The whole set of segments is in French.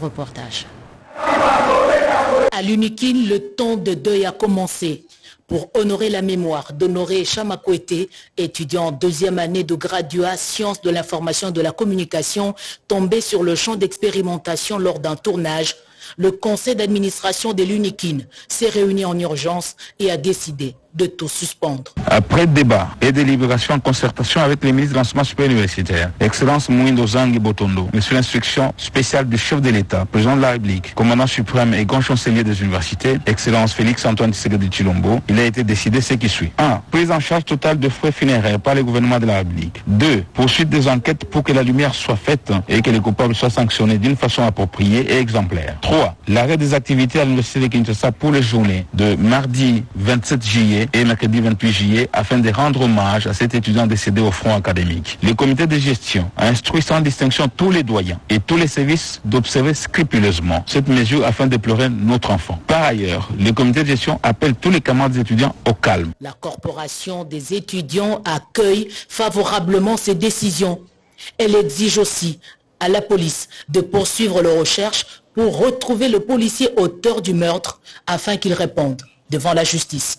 Reportage. À l'Unikin, le temps de deuil a commencé. Pour honorer la mémoire d'Honoré Chamakwete, étudiant en deuxième année de graduat sciences de l'information et de la communication, tombé sur le champ d'expérimentation lors d'un tournage, le conseil d'administration de l'Unikin s'est réuni en urgence et a décidé de tout suspendre. Après débat et délibération en concertation avec les ministres de l'enseignement supérieur universitaire, Excellence Mouindo Zangi Botondo, Monsieur l'instruction spéciale du chef de l'État, président de la République, commandant suprême et grand chancelier des universités, Excellence Félix-Antoine Tshisekedi Tshilombo, il a été décidé ce qui suit. 1. Prise en charge totale de frais funéraires par le gouvernement de la République. 2. Poursuite des enquêtes pour que la lumière soit faite et que les coupables soient sanctionnés d'une façon appropriée et exemplaire. 3. L'arrêt des activités à l'université de Kinshasa pour les journées de mardi 27 juillet et mercredi 28 juillet afin de rendre hommage à cet étudiant décédé au front académique. Le comité de gestion a instruit sans distinction tous les doyens et tous les services d'observer scrupuleusement cette mesure afin d'éplorer notre enfant. Par ailleurs, le comité de gestion appelle tous les camarades étudiants au calme. La corporation des étudiants accueille favorablement ces décisions. Elle exige aussi à la police de poursuivre leurs recherches pour retrouver le policier auteur du meurtre afin qu'il réponde devant la justice.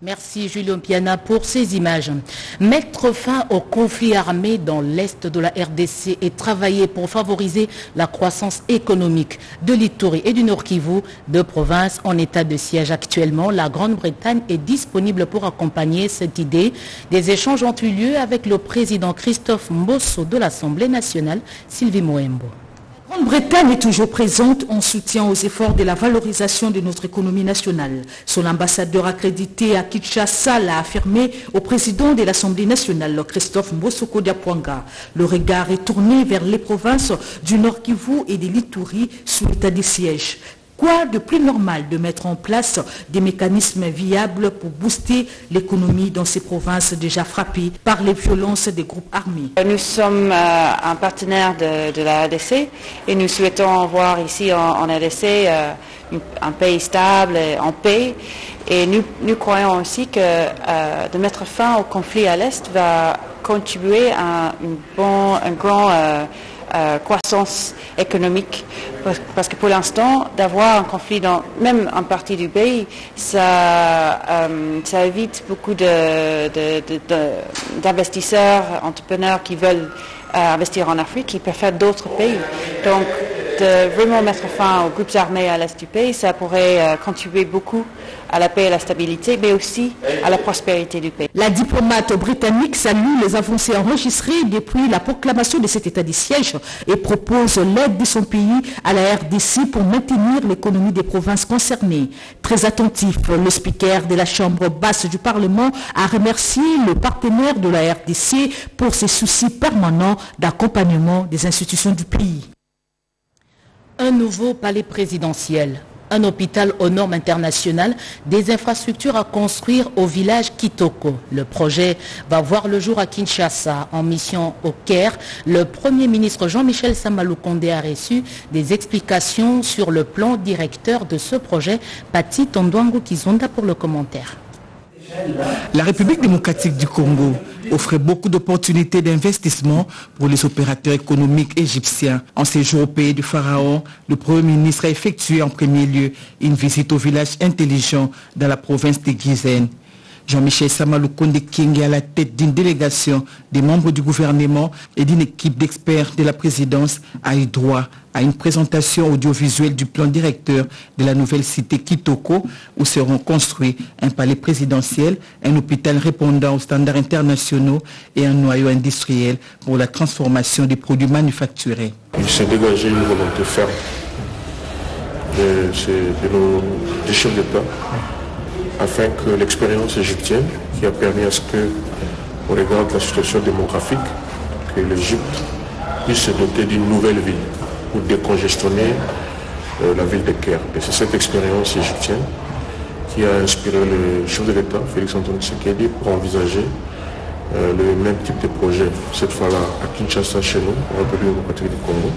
Merci Julien Piana pour ces images. Mettre fin au conflit armé dans l'est de la RDC et travailler pour favoriser la croissance économique de l'Ituri et du Nord-Kivu, deux provinces en état de siège actuellement. La Grande-Bretagne est disponible pour accompagner cette idée. Des échanges ont eu lieu avec le président Christophe Mboso de l'Assemblée nationale, Sylvie Moembo. La Grande-Bretagne est toujours présente en soutien aux efforts de la valorisation de notre économie nationale. Son ambassadeur accrédité à Kinshasa l'a affirmé au président de l'Assemblée nationale, Christophe Mboso N'Kodia Pwanga. Le regard est tourné vers les provinces du Nord-Kivu et de l'Ituri sous l'état de siège. Quoi de plus normal de mettre en place des mécanismes viables pour booster l'économie dans ces provinces déjà frappées par les violences des groupes armés? Nous sommes un partenaire de la RDC et nous souhaitons voir ici en RDC un pays stable, en paix. Et nous croyons aussi que de mettre fin au conflit à l'Est va contribuer à une grande croissance économique, parce que pour l'instant d'avoir un conflit dans même en partie du pays, ça évite beaucoup d'investisseurs, entrepreneurs qui veulent investir en Afrique, qui préfèrent d'autres pays. Donc de vraiment mettre fin aux groupes armés à l'est du pays, ça pourrait contribuer beaucoup à la paix et à la stabilité, mais aussi à la prospérité du pays. La diplomate britannique salue les avancées enregistrées depuis la proclamation de cet état de siège et propose l'aide de son pays à la RDC pour maintenir l'économie des provinces concernées. Très attentif, le speaker de la Chambre basse du Parlement a remercié le partenaire de la RDC pour ses soucis permanents d'accompagnement des institutions du pays. Un nouveau palais présidentiel, un hôpital aux normes internationales, des infrastructures à construire au village Kitoko. Le projet va voir le jour à Kinshasa, en mission au Caire. Le Premier ministre Jean-Michel Sama Lukonde a reçu des explications sur le plan directeur de ce projet. Patty Tondouango-Kizonda pour le commentaire. La République démocratique du Congo offrait beaucoup d'opportunités d'investissement pour les opérateurs économiques égyptiens. En séjour au pays du Pharaon, le Premier ministre a effectué en premier lieu une visite au village intelligent dans la province de Gizène. Jean-Michel Sama Lukonde King est à la tête d'une délégation des membres du gouvernement et d'une équipe d'experts de la présidence a eu droit à une présentation audiovisuelle du plan directeur de la nouvelle cité Kitoko où seront construits un palais présidentiel, un hôpital répondant aux standards internationaux et un noyau industriel pour la transformation des produits manufacturés. Il s'est dégagé une volonté ferme des chefs d'État, afin que l'expérience égyptienne, qui a permis à ce qu'on regarde la situation démographique, que l'Égypte puisse se doter d'une nouvelle ville pour décongestionner la ville de Caire. Et c'est cette expérience égyptienne qui a inspiré le chef de l'État, Félix-Antoine Tshisekedi, pour envisager le même type de projet, cette fois-là à Kinshasa, chez nous, en République démocratique du Congo,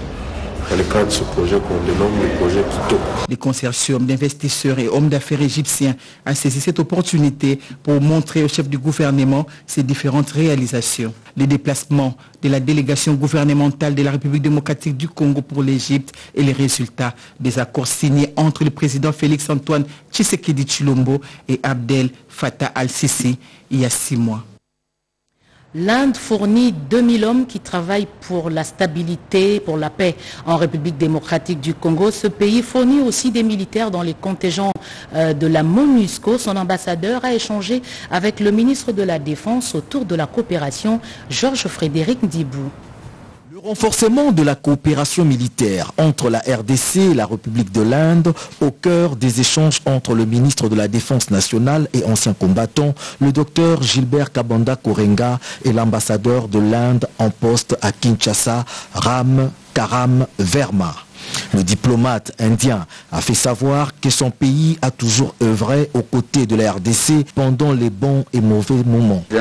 dans le cadre de ce projet qu'on dénomme le projet Quito. Le consortium d'investisseurs et hommes d'affaires égyptiens a saisi cette opportunité pour montrer au chef du gouvernement ses différentes réalisations. Les déplacements de la délégation gouvernementale de la République démocratique du Congo pour l'Égypte et les résultats des accords signés entre le président Félix-Antoine Tshisekedi Tshilombo et Abdel Fattah al-Sisi il y a 6 mois. L'Inde fournit 2000 hommes qui travaillent pour la stabilité, pour la paix en République démocratique du Congo. Ce pays fournit aussi des militaires dans les contingents de la MONUSCO. Son ambassadeur a échangé avec le ministre de la Défense autour de la coopération, Georges-Frédéric Ndibou. Le renforcement de la coopération militaire entre la RDC et la République de l'Inde au cœur des échanges entre le ministre de la Défense nationale et ancien combattant, le docteur Gilbert Kabanda Korenga et l'ambassadeur de l'Inde en poste à Kinshasa, Ram Karam Verma. Le diplomate indien a fait savoir que son pays a toujours œuvré aux côtés de la RDC pendant les bons et mauvais moments. Plus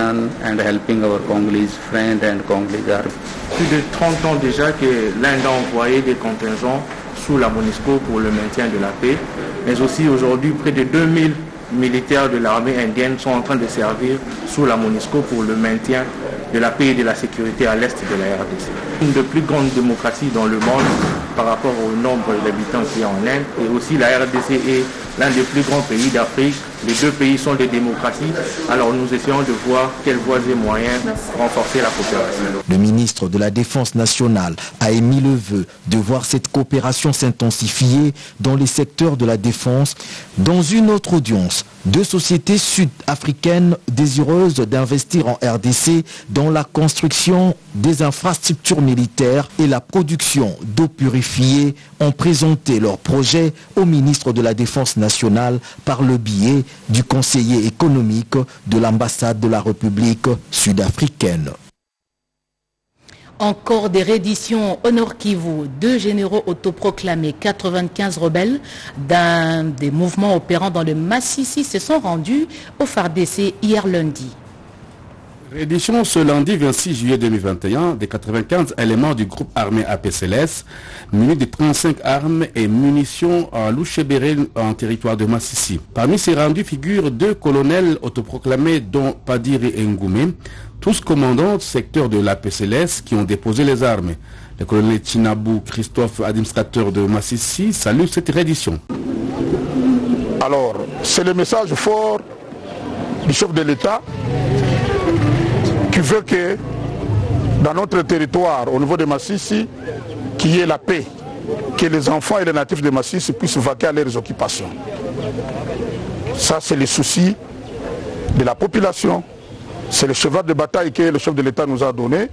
de 30 ans déjà que l'Inde a envoyé des contingents sous la MONUSCO pour le maintien de la paix, mais aussi aujourd'hui près de 2000 militaires de l'armée indienne sont en train de servir sous la MONUSCO pour le maintien de la paix et de la sécurité à l'est de la RDC. Une des plus grandes démocraties dans le monde par rapport au nombre d'habitants qu'il y a en Inde, et aussi la RDC est l'un des plus grands pays d'Afrique. Les deux pays sont des démocraties, alors nous essayons de voir quelles voies et moyens renforcer la coopération. Le ministre de la Défense nationale a émis le vœu de voir cette coopération s'intensifier dans les secteurs de la défense. Dans une autre audience, deux sociétés sud-africaines désireuses d'investir en RDC dans la construction des infrastructures militaires et la production d'eau purifiée ont présenté leur projet au ministre de la Défense nationale par le biais du conseiller économique de l'ambassade de la République sud-africaine. Encore des redditions au Nord Kivu. 2 généraux autoproclamés, 95 rebelles d'un des mouvements opérant dans le Masisi se sont rendus au FARDC hier lundi. Reddition ce lundi 26 juillet 2021 des 95 éléments du groupe armé APCLS, munis de 35 armes et munitions en Louchébéré en territoire de Masisi. Parmi ces rendus figurent 2 colonels autoproclamés dont Padiri et Ngoumé, tous commandants du secteur de l'APCLS qui ont déposé les armes. Le colonel Tchinabou Christophe, administrateur de Masisi, salue cette reddition. Alors, c'est le message fort du chef de l'État qui veut que dans notre territoire, au niveau de Masisi, qu'il y ait la paix, que les enfants et les natifs de Masisi puissent vaquer à leurs occupations. Ça, c'est le souci de la population. C'est le cheval de bataille que le chef de l'État nous a donné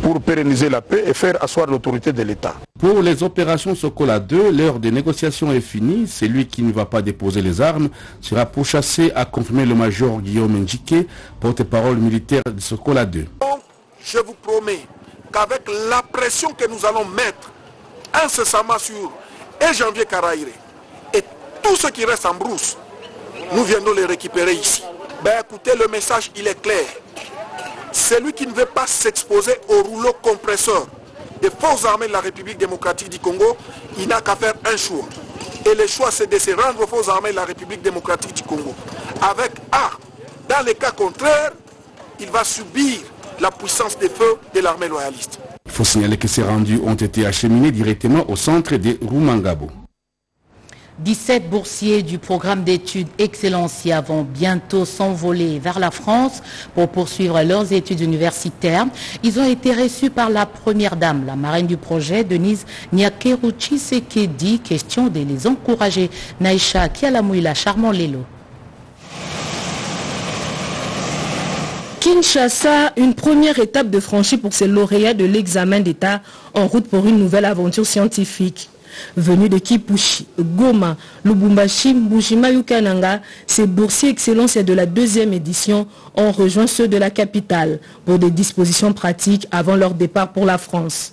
pour pérenniser la paix et faire asseoir l'autorité de l'État. Pour les opérations Sokola 2, l'heure des négociations est finie. Celui qui ne va pas déposer les armes sera pourchassé, a confirmé le major Guillaume Ndjike, porte-parole militaire de Sokola 2. Donc, je vous promets qu'avec la pression que nous allons mettre incessamment sur Janvier Caraïré et tout ce qui reste en brousse, nous viendrons les récupérer ici. Ben écoutez, le message il est clair. Celui qui ne veut pas s'exposer au rouleau compresseur des forces armées de la République démocratique du Congo, il n'a qu'à faire un choix. Et le choix, c'est de se rendre aux forces armées de la République démocratique du Congo. Avec A, dans les cas contraires, il va subir la puissance des feux de l'armée loyaliste. Il faut signaler que ces rendus ont été acheminés directement au centre de Rumangabo. 17 boursiers du programme d'études Excellencia vont bientôt s'envoler vers la France pour poursuivre leurs études universitaires. Ils ont été reçus par la première dame, la marraine du projet, Denise Nyakeru Tshisekedi. Question de les encourager. Naïcha Kialamouila, Charmant Lelo. Kinshasa, une première étape de franchie pour ces lauréats de l'examen d'État en route pour une nouvelle aventure scientifique. Venus de Kipushi, Goma, Lubumbashi, Mbushima, Yukananga, ces boursiers Excellence de la 2e édition ont rejoint ceux de la capitale pour des dispositions pratiques avant leur départ pour la France.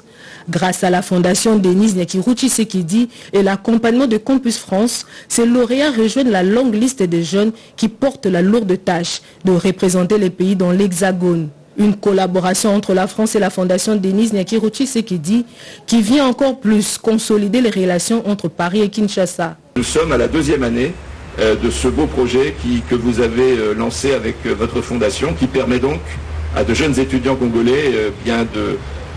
Grâce à la fondation Denise Nyakeru Tshisekedi et l'accompagnement de Campus France, ces lauréats rejoignent la longue liste des jeunes qui portent la lourde tâche de représenter les pays dans l'Hexagone. Une collaboration entre la France et la Fondation Denise Nyakeru Tshisekedi qui vient encore plus consolider les relations entre Paris et Kinshasa. Nous sommes à la deuxième année de ce beau projet que vous avez lancé avec votre fondation, qui permet donc à de jeunes étudiants congolais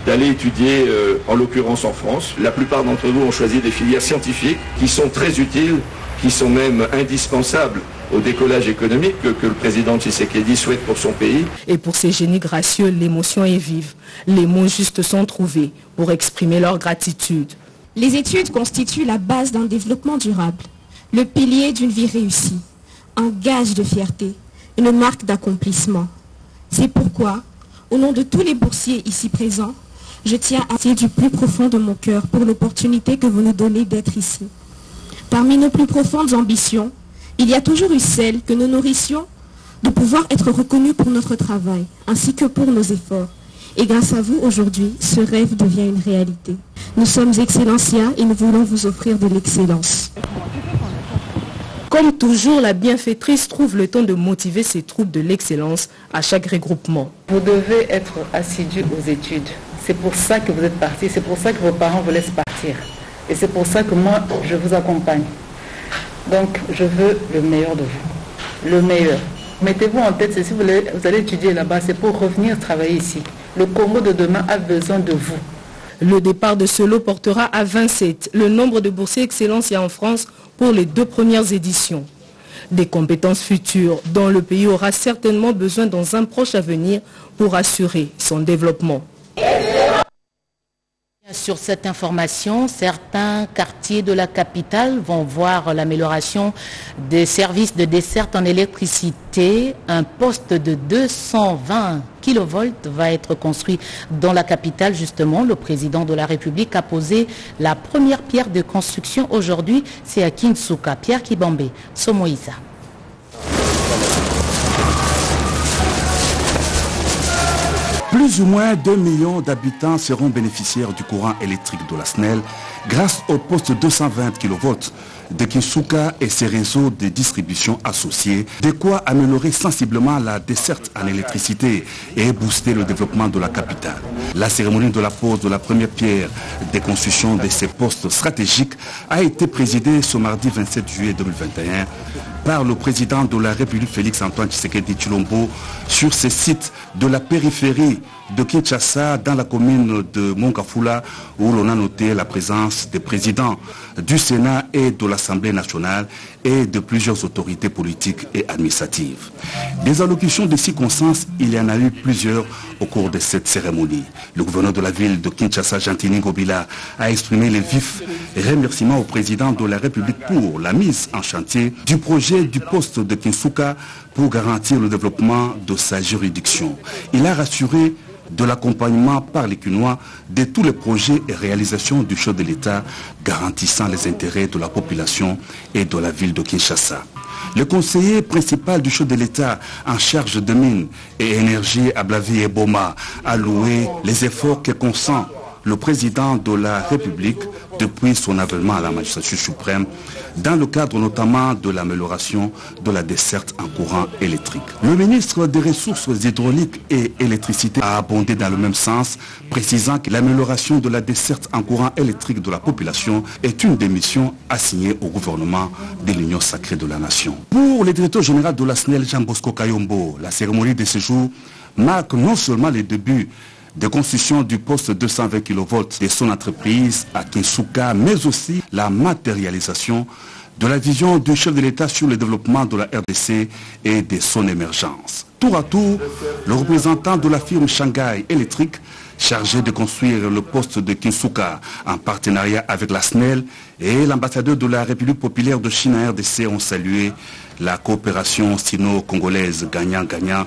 d'aller étudier, en l'occurrence en France. La plupart d'entre vous ont choisi des filières scientifiques qui sont très utiles, qui sont même indispensables au décollage économique que le président Tshisekedi souhaite pour son pays. Et pour ces génies gracieux, l'émotion est vive. Les mots justes sont trouvés pour exprimer leur gratitude. Les études constituent la base d'un développement durable, le pilier d'une vie réussie, un gage de fierté, une marque d'accomplissement. C'est pourquoi, au nom de tous les boursiers ici présents, je tiens à remercier du plus profond de mon cœur pour l'opportunité que vous nous donnez d'être ici. Parmi nos plus profondes ambitions, il y a toujours eu celle que nous nourrissions de pouvoir être reconnus pour notre travail, ainsi que pour nos efforts. Et grâce à vous, aujourd'hui, ce rêve devient une réalité. Nous sommes excellenciens et nous voulons vous offrir de l'excellence. Comme toujours, la bienfaitrice trouve le temps de motiver ses troupes de l'excellence à chaque regroupement. Vous devez être assidus aux études. C'est pour ça que vous êtes partis, c'est pour ça que vos parents vous laissent partir. Et c'est pour ça que moi, je vous accompagne. Donc, je veux le meilleur de vous. Le meilleur. Mettez-vous en tête, si vous allez étudier là-bas, c'est pour revenir travailler ici. Le Congo de demain a besoin de vous. Le départ de ce lot portera à 27 le nombre de boursiers excellence et en France pour les 2 premières éditions. Des compétences futures dont le pays aura certainement besoin dans un proche avenir pour assurer son développement. Sur cette information, certains quartiers de la capitale vont voir l'amélioration des services de desserte en électricité. Un poste de 220 kV va être construit dans la capitale. Justement, le président de la République a posé la première pierre de construction aujourd'hui. C'est à Kinsuka, Pierre Kibambe, Somoïsa. Plus ou moins 2 millions d'habitants seront bénéficiaires du courant électrique de la SNEL grâce au poste 220 kV de Kinsuka et ses réseaux de distribution associés, de quoi améliorer sensiblement la desserte en électricité et booster le développement de la capitale. La cérémonie de la pose de la première pierre des constructions de ces postes stratégiques a été présidée ce mardi 27 juillet 2021 par le président de la République Félix-Antoine Tshisekedi Tshilombo sur ce site de la périphérie de Kinshasa dans la commune de Mongafula où l'on a noté la présence des présidents du Sénat et de l'Assemblée nationale et de plusieurs autorités politiques et administratives. Des allocutions de circonstances, il y en a eu plusieurs au cours de cette cérémonie. Le gouverneur de la ville de Kinshasa, Jean-Tinio Gobila, a exprimé les vifs remerciements au président de la République pour la mise en chantier du projet du poste de Kinsuka pour garantir le développement de sa juridiction. Il a rassuré de l'accompagnement par les Cunois de tous les projets et réalisations du chef de l'État garantissant les intérêts de la population et de la ville de Kinshasa. Le conseiller principal du chef de l'État en charge de mines et énergie, Ablavi Eboma, a loué les efforts que consent le président de la République depuis son avènement à la magistrature suprême, dans le cadre notamment de l'amélioration de la desserte en courant électrique. Le ministre des Ressources hydrauliques et électricité a abondé dans le même sens, précisant que l'amélioration de la desserte en courant électrique de la population est une des missions assignées au gouvernement de l'Union sacrée de la nation. Pour le directeur général de la SNEL, Jean Bosco Kayombo, la cérémonie de ce jour marque non seulement les débuts de construction du poste 220 kV de son entreprise à Kinsuka, mais aussi la matérialisation de la vision du chef de l'État sur le développement de la RDC et de son émergence. Tour à tour, le représentant de la firme Shanghai Electric, chargé de construire le poste de Kinsuka en partenariat avec la SNEL, et l'ambassadeur de la République populaire de Chine à RDC ont salué la coopération sino-congolaise gagnant-gagnant,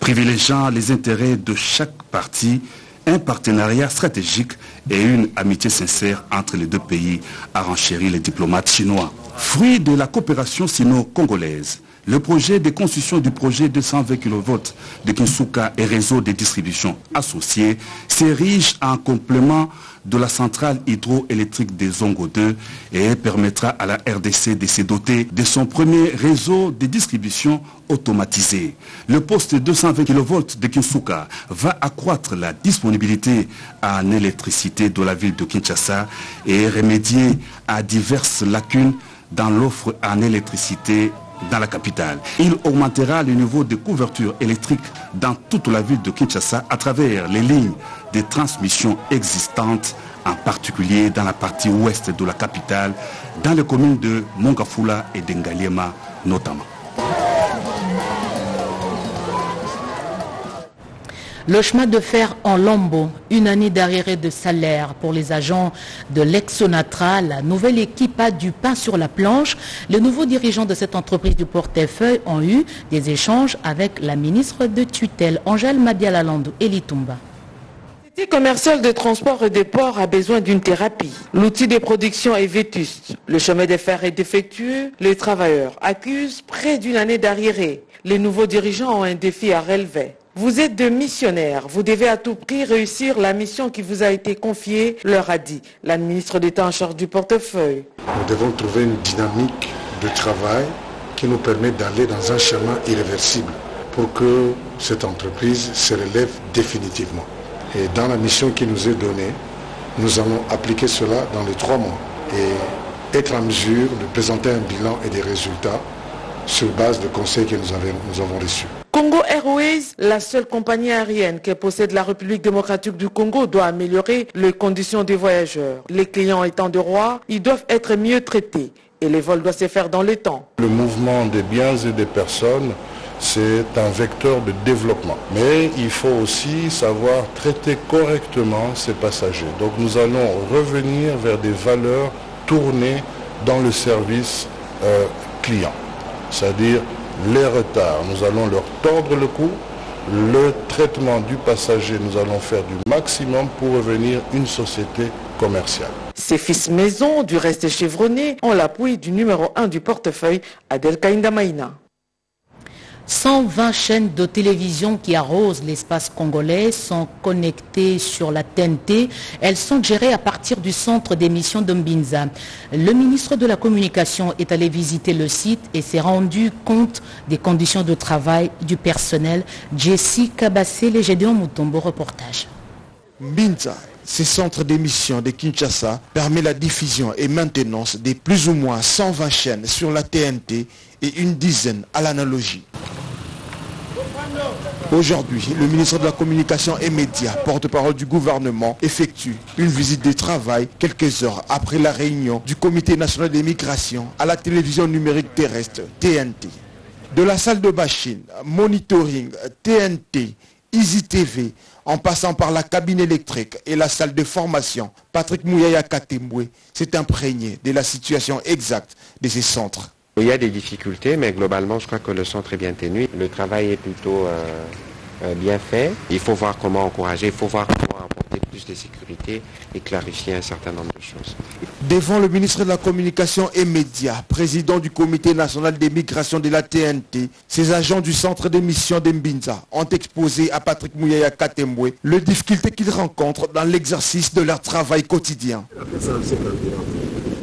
privilégiant les intérêts de chaque partie, un partenariat stratégique et une amitié sincère entre les 2 pays, a renchéri les diplomates chinois. Fruit de la coopération sino-congolaise, le projet de construction du projet 220 kV de Kinsuka et réseau de distribution associé s'érige en complément de la centrale hydroélectrique de Zongo 2 et permettra à la RDC de se doter de son premier réseau de distribution automatisé. Le poste 220 kV de Kinsuka va accroître la disponibilité en électricité de la ville de Kinshasa et remédier à diverses lacunes dans l'offre en électricité dans la capitale. Il augmentera le niveau de couverture électrique dans toute la ville de Kinshasa à travers les lignes de transmission existantes, en particulier dans la partie ouest de la capitale, dans les communes de Mongafula et d'Engaliema notamment. Le chemin de fer en Lombo, une année d'arriérés de salaire pour les agents de l'ex-Sonatra, la nouvelle équipe a du pain sur la planche. Les nouveaux dirigeants de cette entreprise du portefeuille ont eu des échanges avec la ministre de tutelle, Angèle Mabialalandou Elitoumba. L'outil commercial de transport et de port a besoin d'une thérapie. L'outil de production est vétuste. Le chemin de fer est défectueux. Les travailleurs accusent près d'une année d'arriérés. Les nouveaux dirigeants ont un défi à relever. Vous êtes des missionnaires, vous devez à tout prix réussir la mission qui vous a été confiée, leur a dit la ministre d'État en charge du portefeuille. Nous devons trouver une dynamique de travail qui nous permet d'aller dans un chemin irréversible pour que cette entreprise se relève définitivement. Et dans la mission qui nous est donnée, nous allons appliquer cela dans les 3 mois et être en mesure de présenter un bilan et des résultats sur base de conseils que nous avons reçus. Congo Airways, la seule compagnie aérienne que possède la République démocratique du Congo, doit améliorer les conditions des voyageurs. Les clients étant de droit, ils doivent être mieux traités et les vols doivent se faire dans le temps. Le mouvement des biens et des personnes, c'est un vecteur de développement. Mais il faut aussi savoir traiter correctement ces passagers. Donc nous allons revenir vers des valeurs tournées dans le service client, c'est-à-dire les retards, nous allons leur tordre le cou. Le traitement du passager, nous allons faire du maximum pour revenir une société commerciale. Ses fils maison, du reste chevronnés, ont l'appui du numéro 1 du portefeuille, Abdelkader Maimaïna. 120 chaînes de télévision qui arrosent l'espace congolais sont connectées sur la TNT. Elles sont gérées à partir du centre d'émission de Mbinza. Le ministre de la Communication est allé visiter le site et s'est rendu compte des conditions de travail du personnel. Jessie Kabassé, les Gédéon Moutombo, reportage. Mbinza, ce centre d'émission de Kinshasa, permet la diffusion et maintenance des plus ou moins 120 chaînes sur la TNT et une dizaine à l'analogie. Aujourd'hui, le ministre de la Communication et Médias, porte-parole du gouvernement, effectue une visite de travail quelques heures après la réunion du Comité national des migrations à la télévision numérique terrestre TNT. De la salle de machine, monitoring, TNT, Easy TV, en passant par la cabine électrique et la salle de formation, Patrick Mouyaya Katemwe s'est imprégné de la situation exacte de ces centres. Il y a des difficultés, mais globalement, je crois que le centre est bien tenu. Le travail est plutôt bien fait. Il faut voir comment encourager, il faut voir comment apporter plus de sécurité et clarifier un certain nombre de choses. Devant le ministre de la Communication et Médias, président du Comité national des migrations de la TNT, ces agents du centre d'émission d'Embinza ont exposé à Patrick Mouyaya Katemwe les difficultés qu'ils rencontrent dans l'exercice de leur travail quotidien.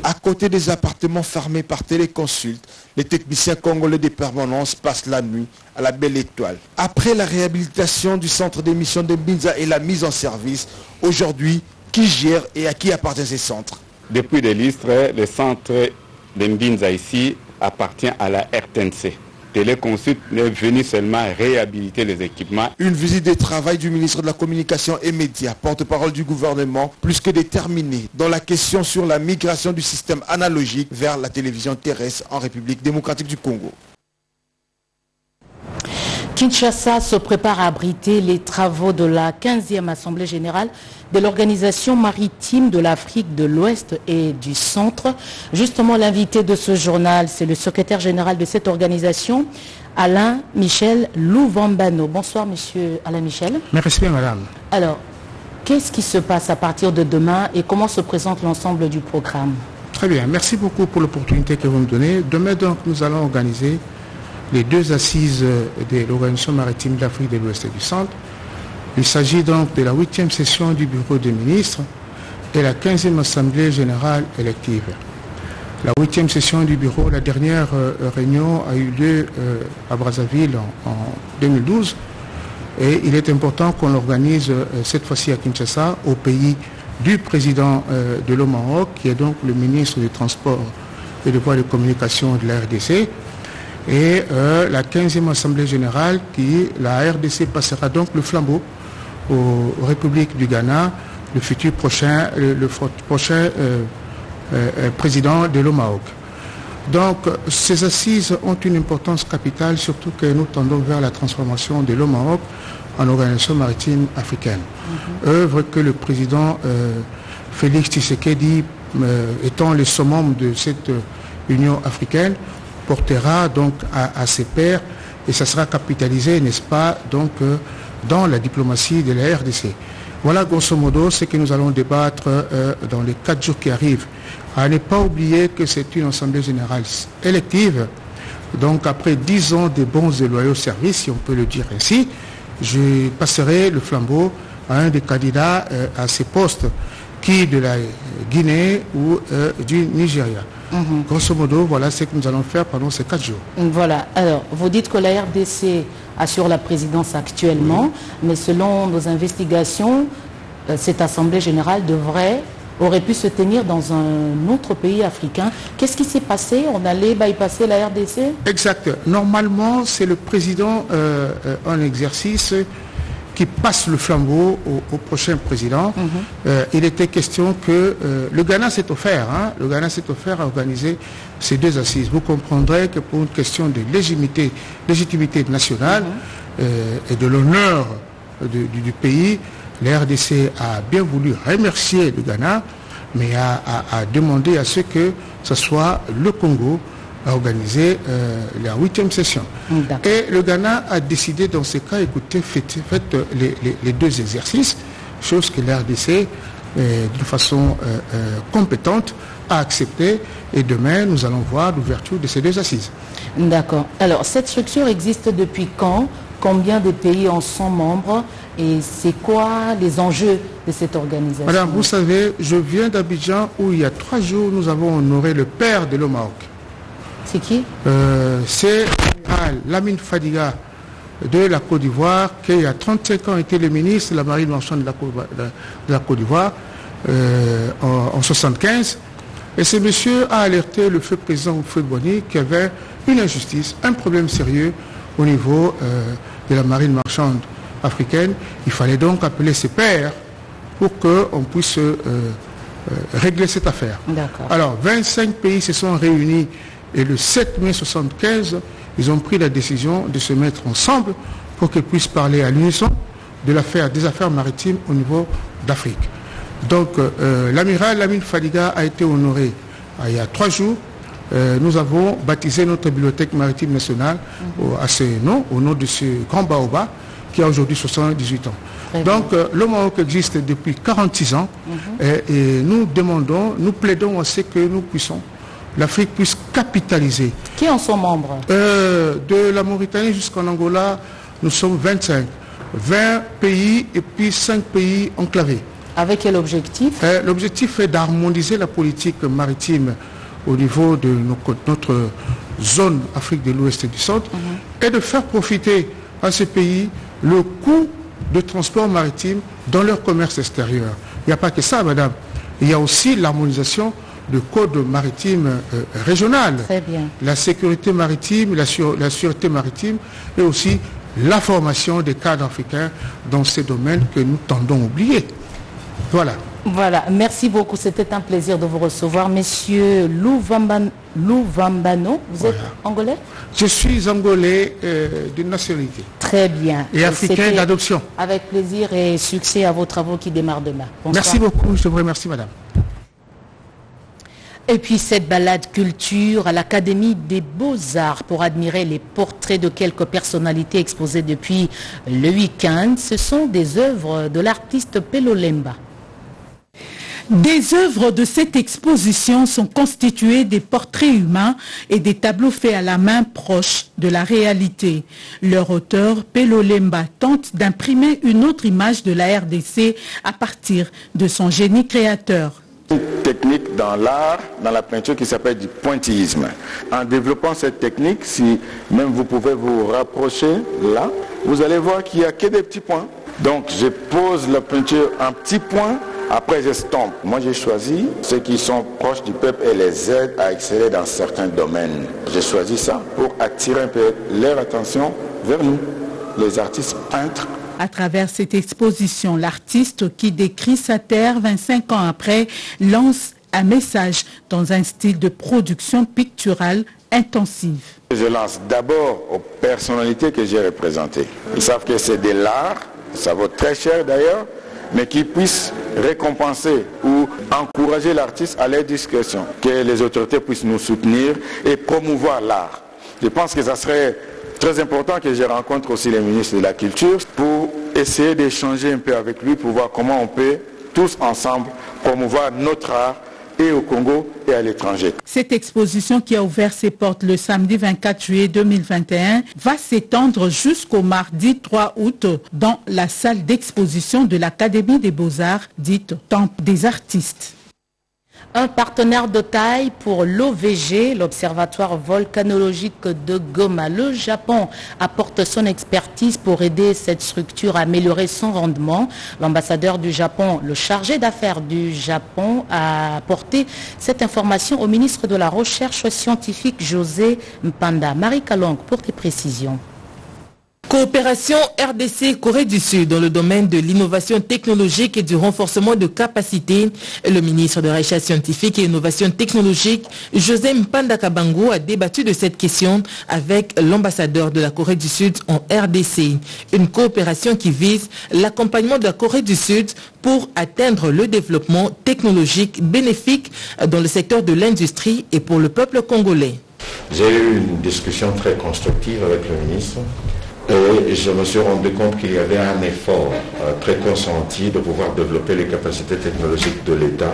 À côté des appartements fermés par téléconsulte, les techniciens congolais de permanence passent la nuit à la Belle Étoile. Après la réhabilitation du centre d'émission de Mbinza et la mise en service, aujourd'hui, qui gère et à qui appartient ces centres? Depuis des listes, le centre de Mbinza ici appartient à la RTNC. Téléconsulte est venu seulement réhabiliter les équipements. Une visite de travail du ministre de la Communication et Médias, porte-parole du gouvernement, plus que déterminée dans la question sur la migration du système analogique vers la télévision terrestre en République démocratique du Congo. Kinshasa se prépare à abriter les travaux de la 15e Assemblée générale de l'Organisation maritime de l'Afrique de l'Ouest et du Centre. Justement, l'invité de ce journal, c'est le secrétaire général de cette organisation, Alain Michel Louvambano. Bonsoir, monsieur Alain Michel. Merci, madame. Alors, qu'est-ce qui se passe à partir de demain et comment se présente l'ensemble du programme? Très bien, merci beaucoup pour l'opportunité que vous me donnez. Demain, donc, nous allons organiser les deux assises de l'Organisation maritime d'Afrique de l'Ouest et du Centre. Il s'agit donc de la 8e session du Bureau des ministres et la 15e Assemblée générale élective. La 8e session du Bureau, la dernière réunion a eu lieu à Brazzaville en 2012 et il est important qu'on l'organise cette fois-ci à Kinshasa, au pays du président de l'OMAOC, qui est donc le ministre des Transports et des Voies de Communication de la RDC, et la 15e Assemblée Générale, qui, la RDC passera donc le flambeau aux Républiques du Ghana, le futur prochain, le prochain président de l'OMAOC. Donc, ces assises ont une importance capitale, surtout que nous tendons vers la transformation de l'OMAOC en organisation maritime africaine. Œuvre que le président Félix Tshisekedi, étant le summum de cette Union africaine, portera donc à ses pairs, et ça sera capitalisé, n'est-ce pas, donc dans la diplomatie de la RDC. Voilà grosso modo ce que nous allons débattre dans les 4 jours qui arrivent. À ne pas oublier que c'est une Assemblée générale élective, donc après 10 ans de bons et loyaux services, si on peut le dire ainsi, je passerai le flambeau à un des candidats à ces postes, qui de la Guinée ou du Nigeria. Grosso modo, voilà ce que nous allons faire pendant ces 4 jours. Voilà. Alors, vous dites que la RDC assure la présidence actuellement, mais selon nos investigations, cette Assemblée générale aurait pu se tenir dans un autre pays africain. Qu'est-ce qui s'est passé? On allait bypasser la RDC? Exact. Normalement, c'est le président en exercice qui passe le flambeau au prochain président. Il était question que le Ghana s'est offert, à organiser ces deux assises. Vous comprendrez que pour une question de légitimité nationale et de l'honneur du pays, la RDC a bien voulu remercier le Ghana, mais a demandé à ce que ce soit le Congo à organiser la 8e session. Et le Ghana a décidé dans ce cas, écoutez, faites les deux exercices, chose que la RDC, d'une façon compétente, a accepté, et demain nous allons voir l'ouverture de ces deux assises. D'accord. Alors, cette structure existe depuis quand? Combien de pays en sont membres? Et c'est quoi les enjeux de cette organisation? Madame, vous savez, je viens d'Abidjan où il y a 3 jours, nous avons honoré le père de l'OMAOC. C'est qui? C'est Lamine Fadiga de la Côte d'Ivoire, qui il y a 35 ans était le ministre de la marine marchande de la Côte d'Ivoire en 1975. Et ce monsieur a alerté le feu président Houphouët-Boigny qu'il y avait une injustice, un problème sérieux au niveau de la marine marchande africaine. Il fallait donc appeler ses pairs pour qu'on puisse régler cette affaire. Alors, 25 pays se sont réunis et le 7 mai 1975, ils ont pris la décision de se mettre ensemble pour qu'ils puissent parler à l'unisson des affaires maritimes au niveau d'Afrique. Donc, l'amiral Lamine Fadiga a été honoré il y a 3 jours. Nous avons baptisé notre bibliothèque maritime nationale à ce nom, au nom de ce grand baobab qui a aujourd'hui 78 ans. Donc, l'OMAOC existe depuis 46 ans et nous plaidons à ce que l'Afrique puisse capitaliser. Qui en sont membres? De la Mauritanie jusqu'en Angola, nous sommes 25. 20 pays et puis 5 pays enclavés. Avec quel objectif? L'objectif est d'harmoniser la politique maritime au niveau de notre zone Afrique de l'Ouest et du Centre et de faire profiter à ces pays le coût de transport maritime dans leur commerce extérieur. Il n'y a pas que ça, madame. Il y a aussi l'harmonisation de code maritime régional, la sécurité maritime, la sûreté maritime et aussi la formation des cadres africains dans ces domaines que nous tendons à oublier. Voilà. Voilà, merci beaucoup. C'était un plaisir de vous recevoir. Monsieur Louvambano, vous êtes angolais? Je suis angolais de nationalité. Très bien. Et africain d'adoption. Avec plaisir et succès à vos travaux qui démarrent demain. Bonsoir. Merci beaucoup. Je vous remercie, madame. Et puis cette balade culture à l'Académie des Beaux-Arts pour admirer les portraits de quelques personnalités exposées depuis le week-end. Ce sont des œuvres de l'artiste Pelo Lemba. Des œuvres de cette exposition sont constituées des portraits humains et des tableaux faits à la main proches de la réalité. Leur auteur, Pelo Lemba, tente d'imprimer une autre image de la RDC à partir de son génie créateur. Une technique dans l'art, dans la peinture qui s'appelle du pointillisme. En développant cette technique, si même vous pouvez vous rapprocher là, vous allez voir qu'il n'y a que des petits points. Donc je pose la peinture en petits points. Après, j'estompe. Moi, j'ai choisi ceux qui sont proches du peuple et les aident à exceller dans certains domaines. J'ai choisi ça pour attirer un peu leur attention vers nous, les artistes peintres. À travers cette exposition, l'artiste qui décrit sa terre 25 ans après lance un message dans un style de production picturale intensive. Je lance d'abord aux personnalités que j'ai représentées. Ils savent que c'est de l'art, ça vaut très cher d'ailleurs, mais qui puissent récompenser ou encourager l'artiste à leur discrétion, que les autorités puissent nous soutenir et promouvoir l'art. Je pense que ça serait très important que je rencontre aussi les ministres de la Culture pour essayer d'échanger un peu avec lui pour voir comment on peut tous ensemble promouvoir notre art et au Congo et à l'étranger. Cette exposition qui a ouvert ses portes le samedi 24 juillet 2021 va s'étendre jusqu'au mardi 3 août dans la salle d'exposition de l'Académie des Beaux-Arts, dite Temple des Artistes. Un partenaire de taille pour l'OVG, l'Observatoire volcanologique de Goma. Le Japon apporte son expertise pour aider cette structure à améliorer son rendement. L'ambassadeur du Japon, le chargé d'affaires du Japon, a apporté cette information au ministre de la Recherche scientifique, José Mpanda. Marie Kalong pour des précisions. Coopération RDC-Corée du Sud dans le domaine de l'innovation technologique et du renforcement de capacités. Le ministre de la Recherche scientifique et innovation technologique, José Mpandakabango, a débattu de cette question avec l'ambassadeur de la Corée du Sud en RDC. Une coopération qui vise l'accompagnement de la Corée du Sud pour atteindre le développement technologique bénéfique dans le secteur de l'industrie et pour le peuple congolais. J'ai eu une discussion très constructive avec le ministre. Et je me suis rendu compte qu'il y avait un effort très consenti de pouvoir développer les capacités technologiques de l'État.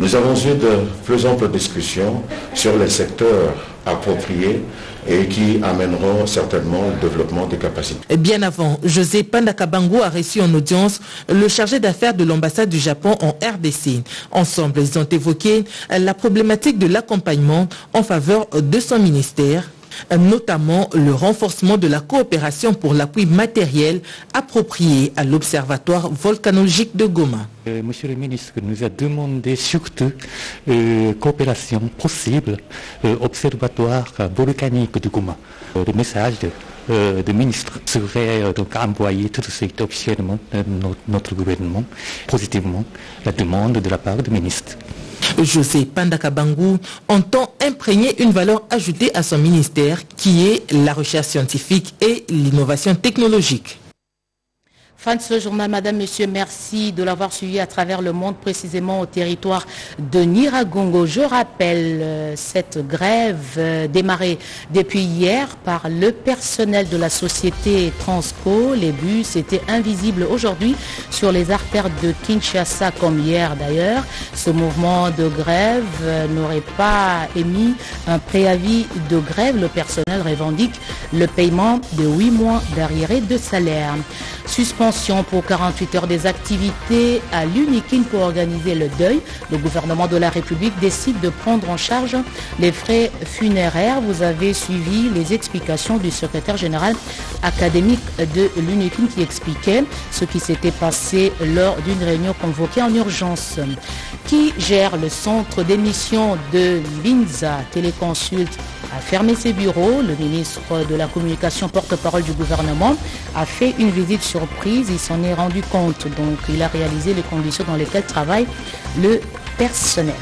Nous avons eu de plus amples discussions sur les secteurs appropriés et qui amèneront certainement le développement des capacités. Bien avant, José Mpandakabango a reçu en audience le chargé d'affaires de l'ambassade du Japon en RDC. Ensemble, ils ont évoqué la problématique de l'accompagnement en faveur de son ministère, notamment le renforcement de la coopération pour l'appui matériel approprié à l'Observatoire volcanologique de Goma. Monsieur le ministre nous a demandé surtout coopération possible observatoire volcanique de Goma. Le message de ministre serait donc envoyé tout de suite officiellement notre gouvernement positivement la demande de la part du ministre. José Mpandakabango entend imprégner une valeur ajoutée à son ministère qui est la recherche scientifique et l'innovation technologique. Fin de ce journal, madame, monsieur, merci de l'avoir suivi à travers le monde, précisément au territoire de Niragongo. Je rappelle cette grève démarrée depuis hier par le personnel de la société Transco. Les bus étaient invisibles aujourd'hui sur les artères de Kinshasa, comme hier d'ailleurs. Ce mouvement de grève n'aurait pas émis un préavis de grève. Le personnel revendique le paiement de 8 mois d'arriérés de salaire. Suspension pour 48 heures des activités à l'Unikin pour organiser le deuil. Le gouvernement de la République décide de prendre en charge les frais funéraires. Vous avez suivi les explications du secrétaire général académique de l'Unikin qui expliquait ce qui s'était passé lors d'une réunion convoquée en urgence. Qui gère le centre d'émission de l'INSA Téléconsulte a fermé ses bureaux. Le ministre de la Communication, porte-parole du gouvernement, a fait une visite surprise. Il s'en est rendu compte. Donc, il a réalisé les conditions dans lesquelles travaille le personnel.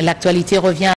L'actualité revient.